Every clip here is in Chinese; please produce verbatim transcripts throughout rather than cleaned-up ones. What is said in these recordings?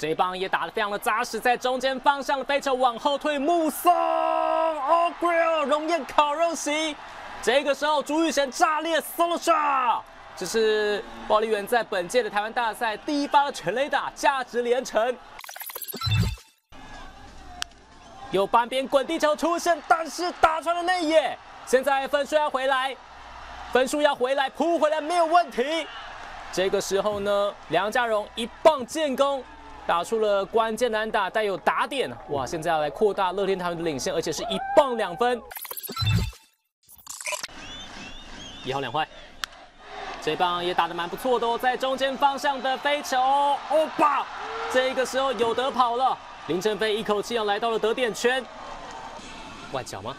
这棒也打得非常的扎实，在中间放上了飞球往后退，目送 all grill 荣宴烤肉席。这个时候朱雨辰炸裂 solo shot， 这是暴力员在本届的台湾大赛第一发的全垒打，价值连城。 右半边滚地球出现，但是打穿了内野。现在分数要回来，分数要回来，扑回来没有问题。这个时候呢，梁家荣一棒建功，打出了关键安打，带有打点。哇，现在要来扩大乐天桃园的领先，而且是一棒两分。一好两坏，这棒也打得蛮不错的哦，在中间方向的飞球，欧巴，这个时候有得跑了。 林振飞一口气要来到了得点圈，外角吗？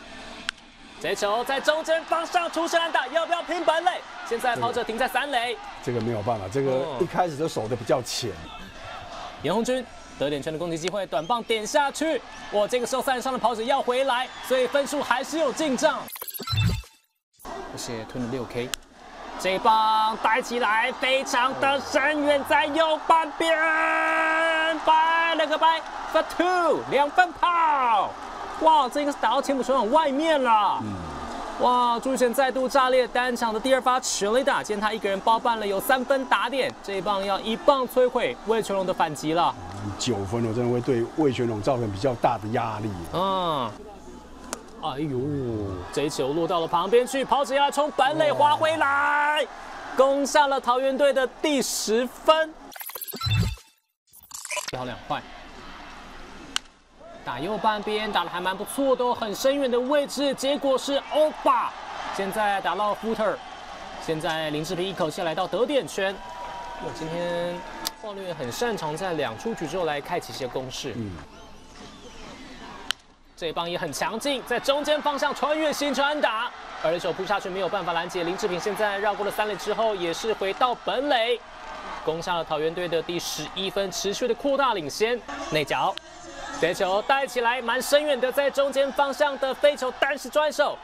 这球在中间方向出现安打，要不要拼本垒？现在跑者停在三垒，这个没有办法，这个一开始就守得比较浅。严红军得点圈的攻击机会，短棒点下去，哇，这个时候三垒上的跑者要回来，所以分数还是有进账，而且吞了六 K。 这棒带起来，非常的深远，在右半边，掰了个掰 ，for two， 两分炮！哇，这个是打到前捕手网外面了。嗯、哇，朱雨辰再度炸裂，单场的第二发全垒打，见他一个人包办了有三分打点，这一棒要一棒摧毁魏全龙的反击了。嗯、九分哦，真的会对魏全龙造成比较大的压力。嗯。 哎呦，这球落到了旁边去，跑者要冲本垒滑回来，攻下了桃园队的第十分。漂亮，快！打右半边，打得还蛮不错的、哦，很深远的位置，结果是欧巴。现在打到 footer， 现在林志平一口气来到得点圈。我今天暴力员很擅长在两出局之后来开启一些攻势。嗯 这棒也很强劲，在中间方向穿越新传打，而垒手扑下去没有办法拦截。林志平现在绕过了三垒之后，也是回到本垒，攻下了桃园队的第十一分，持续的扩大领先。内角，这球带起来蛮深远的，在中间方向的飞球，但是转手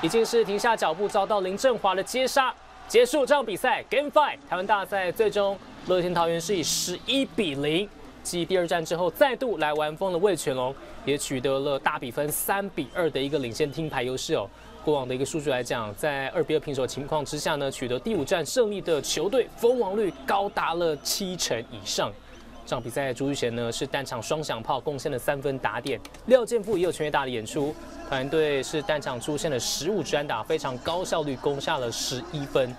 已经是停下脚步，遭到林振华的接杀，结束这场比赛。Game Five， 台湾大赛最终乐天桃园是以十一比零。 继第二战之后，再度来完封了魏全龙，也取得了大比分三比二的一个领先听牌优势哦。过往的一个数据来讲，在二比二平手情况之下呢，取得第五战胜利的球队封王率高达了七成以上。这场比赛朱雨辰呢是单场双响炮贡献了三分打点，廖健富也有全垒打的演出，团队是单场出现了十五支安打，非常高效率攻下了十一分。